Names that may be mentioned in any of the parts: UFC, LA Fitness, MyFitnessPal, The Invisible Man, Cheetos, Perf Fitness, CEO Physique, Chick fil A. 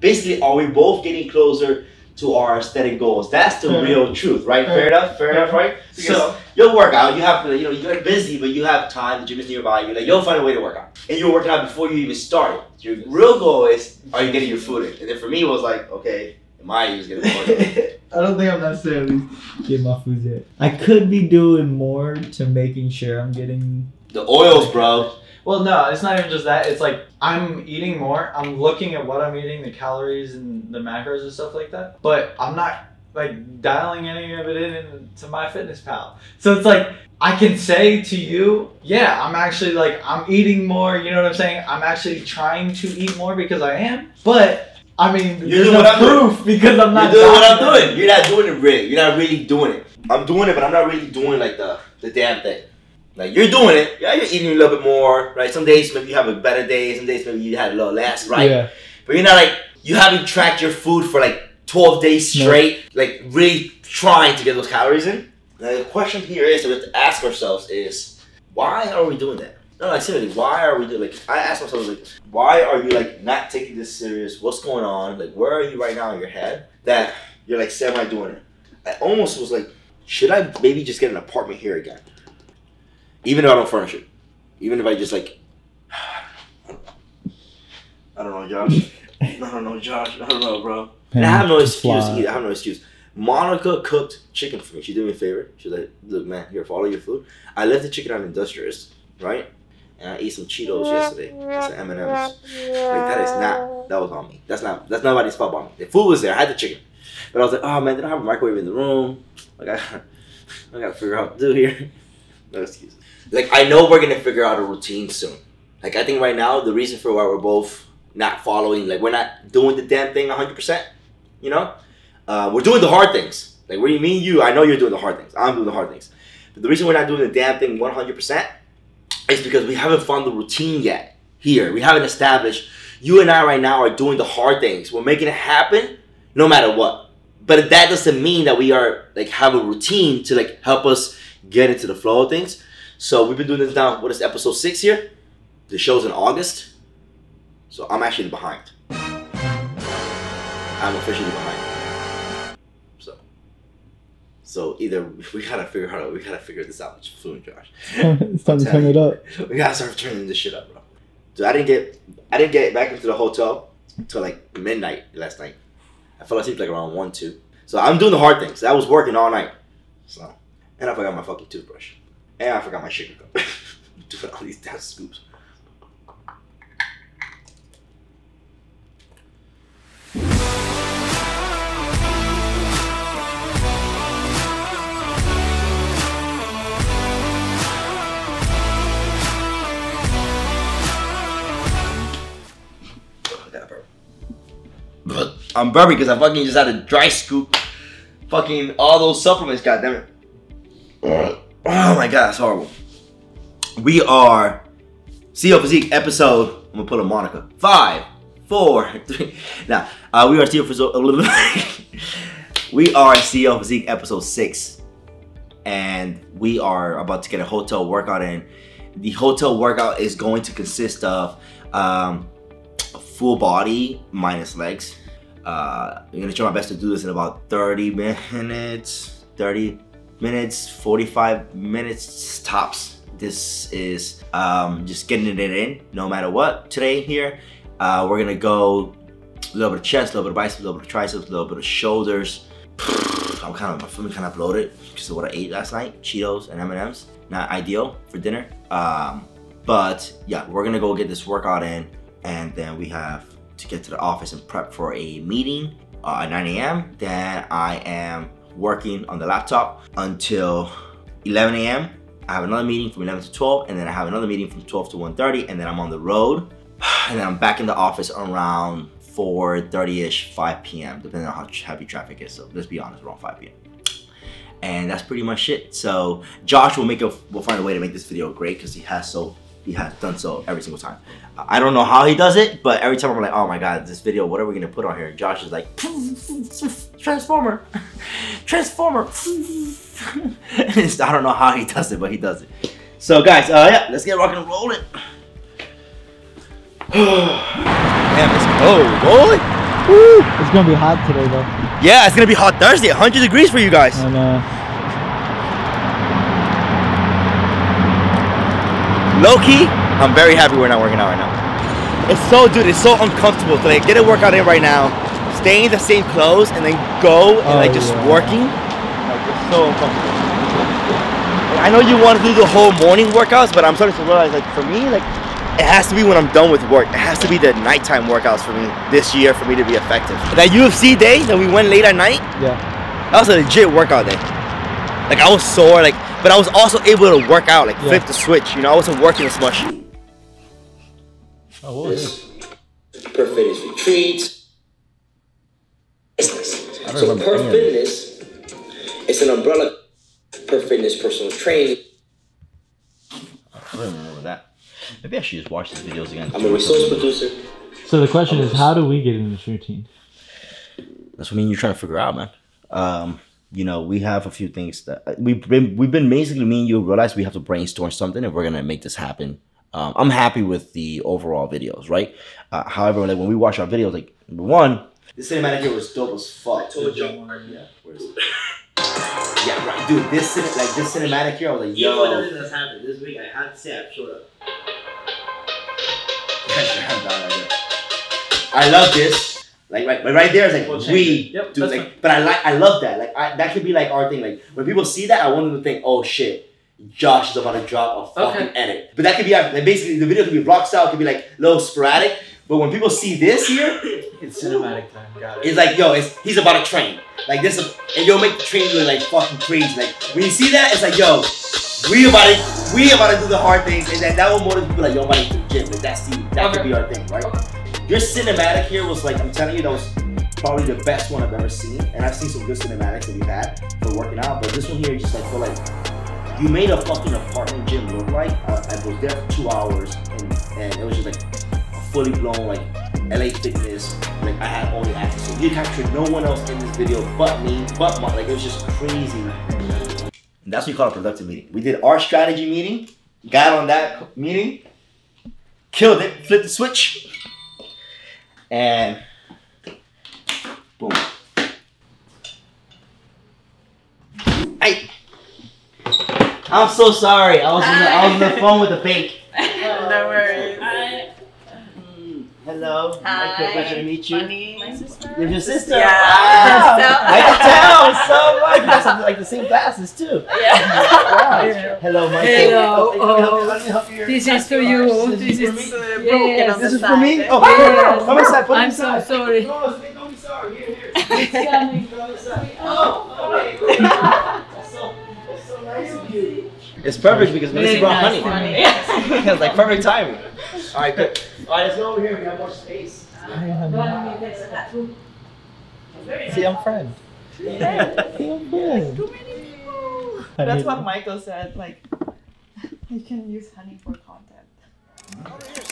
basically, are we both getting closer to our aesthetic goals? That's the real truth, right? Fair enough, fair enough, right? Because so you'll work out, you have, you know, you're busy, but you have time, the gym is nearby, you're like, you'll find a way to work out. And you're working out before you even started. Your real goal is, are you getting your food in? And then for me, it was like, okay, am I even getting more? I don't think I'm necessarily getting my food yet. I could be doing more to making sure I'm getting the oils, bro. Well, no, it's not even just that. It's like I'm eating more. I'm looking at what I'm eating, the calories and the macros and stuff like that. But I'm not like dialing any of it in to MyFitnessPal. So it's like I can say to you, yeah, I'm actually like I'm eating more. You know what I'm saying? I'm actually trying to eat more because I am. But I mean, you're doing what I'm doing because I'm not doing what I'm doing. You're not doing it really. You're not really doing it. I'm doing it, but I'm not really doing like the damn thing. Like, you're doing it, yeah, you're eating a little bit more, right? Some days maybe you have a better day, some days maybe you had a little less, right? Yeah. But you're not like, you haven't tracked your food for like 12 days straight, no. Like really trying to get those calories in. Now the question here is that we have to ask ourselves is, why are we doing that? No, like seriously, why are we doing, like, I ask myself, like, why are you like not taking this serious? What's going on? Like, where are you right now in your head that you're like, say, am I doing it? I almost was like, should I maybe just get an apartment here again? Even if I don't furnish it, even if I just like, I don't know, Josh. I don't know, Josh. I don't know, bro. And I have no excuse either. I have no excuse. Monica cooked chicken for me. She did me a favor. She was like, "Look, man, here, follow your food." I left the chicken on Industrious, right? And I ate some Cheetos yesterday. Some M&Ms. Like, that is not. That was on me. That's not nobody's fault on me. The food was there. I had the chicken, but I was like, "Oh man, they don't have a microwave in the room. Like, I gotta figure out what to do here." No excuses. Like, I know we're gonna figure out a routine soon. Like, I think right now the reason for why we're both not following, like, we're not doing the damn thing 100%, you know, we're doing the hard things. Like, what do you mean you? I know you're doing the hard things. I'm doing the hard things. But the reason we're not doing the damn thing 100% is because we haven't found the routine yet. Here, we haven't established. You and I right now are doing the hard things. We're making it happen, no matter what. But that doesn't mean that we are like have a routine to like help us get into the flow of things. So we've been doing this now, what is episode 6 here? The show's in August. So I'm actually behind. I'm officially behind. So either we gotta figure this out soon, Josh. It's time to turn it up. We gotta start turning this shit up, bro. Dude, I didn't get back into the hotel until like midnight last night. I fell asleep like around 1, 2. So I'm doing the hard things. I was working all night. So, and I forgot my fucking toothbrush. And I forgot my shaker cup. Doing all these damn scoops. I'm burping because I fucking just had a dry scoop. Fucking all those supplements, goddammit. Oh my god, it's horrible. We are CEO Physique episode. I'm gonna put a Monica. 5, 4, 3. Now, we are CEO Physique. We are CEO Physique episode 6, and we are about to get a hotel workout in. The hotel workout is going to consist of full body minus legs. I'm gonna try my best to do this in about 45 minutes tops. This is just getting it in no matter what. Today here, we're gonna go a little bit of chest, a little bit of biceps, a little bit of triceps, a little bit of shoulders. I'm kind of bloated because of what I ate last night, Cheetos and M&Ms. Not ideal for dinner, but yeah, we're gonna go get this workout in, and then we have to get to the office and prep for a meeting at 9 a.m. Then I am working on the laptop until 11 a.m. I have another meeting from 11 to 12, and then I have another meeting from 12 to 1:30, and then I'm on the road, and then I'm back in the office around 4:30ish, 5 p.m. depending on how heavy traffic is. So let's be honest, around 5 p.m. and that's pretty much it. So Josh will find a way to make this video great because he has done so every single time. I don't know how he does it, but every time I'm like, oh my god, this video, what are we gonna put on here? Josh is like, Transformer. I don't know how he does it, but he does it. So guys, yeah, let's get rocking and rolling. Damn, let's go, boy. It's gonna be hot today though. Yeah, it's gonna be hot Thursday, 100 degrees for you guys. I know. Low key, I'm very happy we're not working out right now. It's so, dude, it's so uncomfortable to like get a workout in right now, stay in the same clothes, and then go and like just working. Like, it's so uncomfortable. I know you want to do the whole morning workouts, but I'm starting to realize, like, for me, like, it has to be when I'm done with work. It has to be the nighttime workouts for me this year for me to be effective. That UFC day that we went late at night, yeah, that was a legit workout day. Like, I was sore, like, but I was also able to work out, like, flip the switch. You know, I wasn't working as much. Oh, what was this? Perf Fitness retreats. So Perf Fitness, it's an umbrella. Perf Fitness personal training. I don't remember that. Maybe I should just watch these videos again. I'm a resource producer. So the question is, how do we get in this routine? That's what I mean, you're trying to figure out, man. You know, we have a few things that we've been basically, me and you realize we have to brainstorm something and we're gonna make this happen. I'm happy with the overall videos, right? However, like when we watch our videos, like number one, this cinematic here was dope as fuck. I told you. Yeah. Where's it? Yeah, right, dude. This cinematic here, I was like, yo. Even when everything that's happened this week, I have to say I've showed up. I love this. Like right there is like dude. Like, but I love that. Like that could be like our thing. Like when people see that, I want them to think, oh shit, Josh is about to drop a fucking edit. But that could be like, basically the video could be rock style, could be like a little sporadic. But when people see this here, it's cinematic time. Got it. It's like, yo, he's about to train. Like this, and you'll make the train look like fucking crazy. Like when you see that, it's like, yo, we about to do the hard things, and then that will motivate people. Like, yo, I'm about to do the gym. Like that could be our thing, right? Okay. Your cinematic here was like, I'm telling you, that was probably the best one I've ever seen, and I've seen some good cinematics that we've had for working out, but this one here, just like feel like you made a fucking apartment gym look like. I was there for 2 hours, and it was just like. Fully blown, like LA Fitness, like I had all the access. So you captured no one else in this video but me, but my, like it was just crazy. And that's what you call a productive meeting. We did our strategy meeting, got on that meeting, killed it, flipped the switch, and boom. I'm so sorry. I was on the phone with the bank. No worries. Hello. Hi. It's a pleasure to meet you. My sister. You're your sister. Yeah. Wow. I can tell. So much. You guys have like the same glasses too. Yeah. Wow. Yeah. Hello, Michael. Hello. Let me help you. This is for you. This is for me. Oh, yes. Come inside. I'm so sorry. Don't be sorry. Here. Oh. Okay. That's so nice of you. It's perfect because Melissa brought honey. It's like perfect timing. All right, good. All right, let's go over here. We have more space. See, I'm friend. Yeah. See, I'm friend. Too many people. That's what Michael said. Like, you can use honey for content. Over here. Over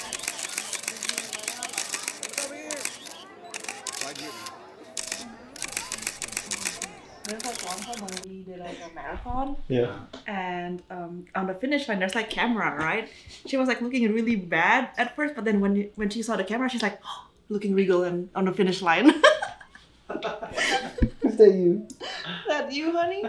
here. There's like one time when we did like a marathon. Yeah. And on the finish line, there's like camera, right? She was like looking really bad at first, but then when she saw the camera, she's like, oh, looking regal and on the finish line. Is that you? Is that you, honey?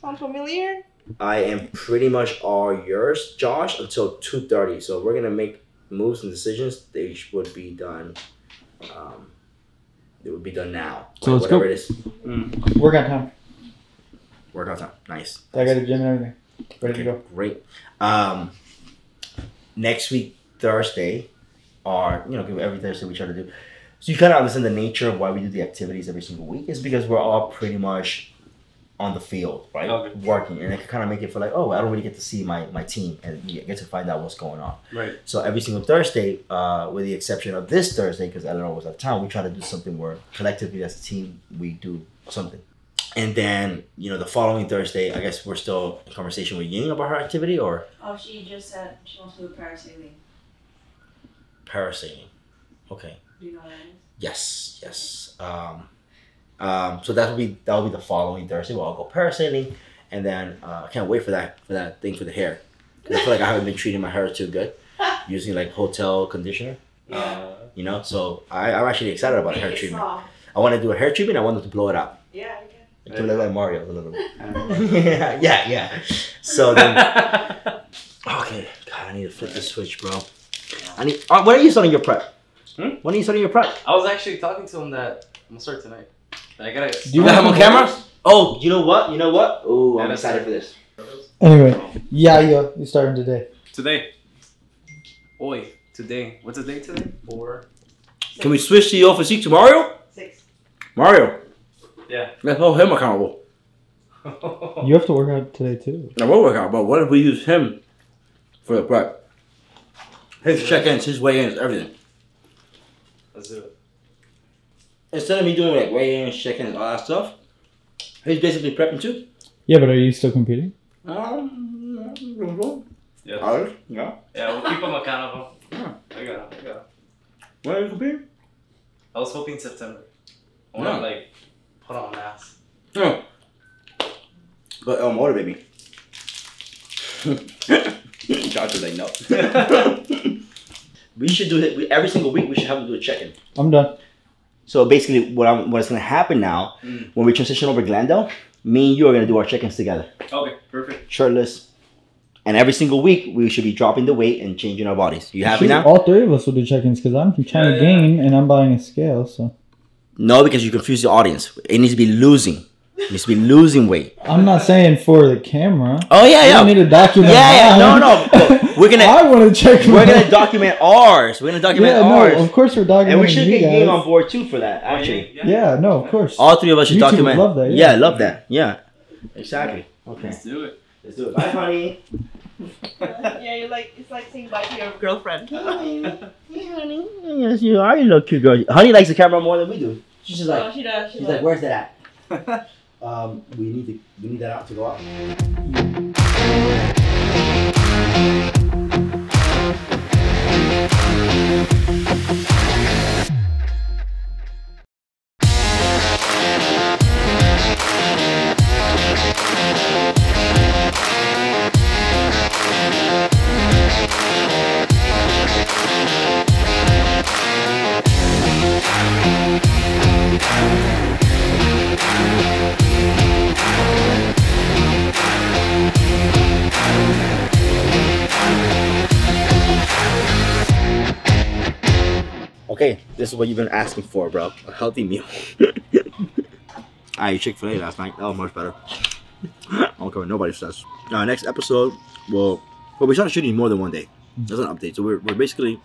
Sound familiar? I am pretty much all yours, Josh, until 2:30. So if we're gonna make moves and decisions, they would be done. It would be done now. So like, let's go. It is. Mm. Workout time. Workout time. Nice. I got a gym and everything. Ready to go. Great. Next week, Thursday, every Thursday we try to do. So you kind of understand the nature of why we do the activities every single week. It's because we're all pretty much on the field, right? Okay. Working. And it can kind of make it feel like, oh, I don't really get to see my team and get to find out what's going on. Right. So every single Thursday, with the exception of this Thursday, because Eleanor was out of town, we try to do something where collectively as a team, we do something. And then, the following Thursday, I guess we're still in conversation with Ying about her activity or? Oh, she just said she wants to do parasailing. Parasailing. Okay. Do you know what that is? Yes. Yes. So that'll be the following Thursday. We'll all go parasailing, and then I can't wait for that thing for the hair. Cause I feel like I haven't been treating my hair too good, using like hotel conditioner. Yeah. So I'm actually excited about hair treatment. Soft. I want to do a hair treatment. I want them to blow it up. Yeah, yeah. To look like Mario a little bit. Yeah. So then, okay. God, I need to flip the switch, bro. I need. When are you starting your prep? Hmm? When are you starting your prep? I was actually talking to him that I'm gonna start tonight. I gotta. Do you have on camera? Oh, you know what? You know what? Oh, I'm excited for this. Anyway, Yayo, you're starting today. Today. Oi, today. What's the date today? 4. Can we switch CEO Physique to Mario? 6. Mario. Yeah. Let's hold him accountable. You have to work out today too. I will work out, but what if we use him for the prep? His check-ins, his weigh-ins, everything. Let's do it. Instead of me doing like weigh-ins, check-ins, all that stuff, he's basically prepping too. Yeah, but are you still competing? Yes. Ours? Yeah. Yeah, we'll keep them accountable. Yeah. I got it. When are you competing? I was hoping September. I want to like put on mass. Yeah. But it'll motivate me. Josh is like, no. We should do it every single week. We should have them do a check-in. I'm done. So basically, what's gonna happen now when we transition over Glendale, me and you are gonna do our check-ins together. Okay, perfect. Shirtless. And every single week, we should be dropping the weight and changing our bodies. You happy now? All three of us will do check-ins because I'm trying to gain and I'm buying a scale. So no, because you confuse the audience. It needs to be losing. It needs to be losing weight. I'm not saying for the camera. Oh yeah, yeah. We need to document. Yeah, mine. No. We're gonna. I want to check. We're gonna document ours. We're gonna document ours. No, of course we're documenting. And we should get you on board too for that. Actually. Yeah. No. Of course. All three of us should document. Love that. Yeah. Love that. Yeah. Exactly. Okay. Let's do it. Let's do it. Bye, honey. Yeah, you're like, it's like saying bye to your girlfriend. Hey, honey. Yes, you are. You look cute, girl. Honey likes the camera more than we do. She's just like, she's like, where's that at? We need that out to go out. Okay, this is what you've been asking for, bro. A healthy meal. I ate Chick fil A last night. That was much better. I don't care what nobody says. Now, next episode, well, we started shooting more than one day. That's an update. So we're basically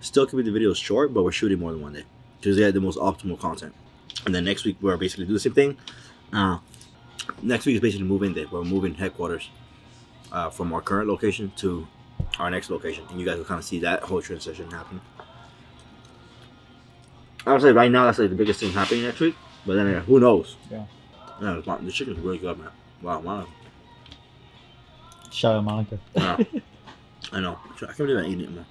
still keeping the videos short, but we're shooting more than one day because they had the most optimal content. And then next week, we're basically doing the same thing. Next week is basically moving day. We're moving headquarters from our current location to our next location. And you guys will kind of see that whole transition happen. I would say right now that's like the biggest thing happening next week, but then who knows? Yeah. Yeah, the chicken's really good, man. Wow, Monica. Shout out Monica. I know. I can't believe I eat it, man.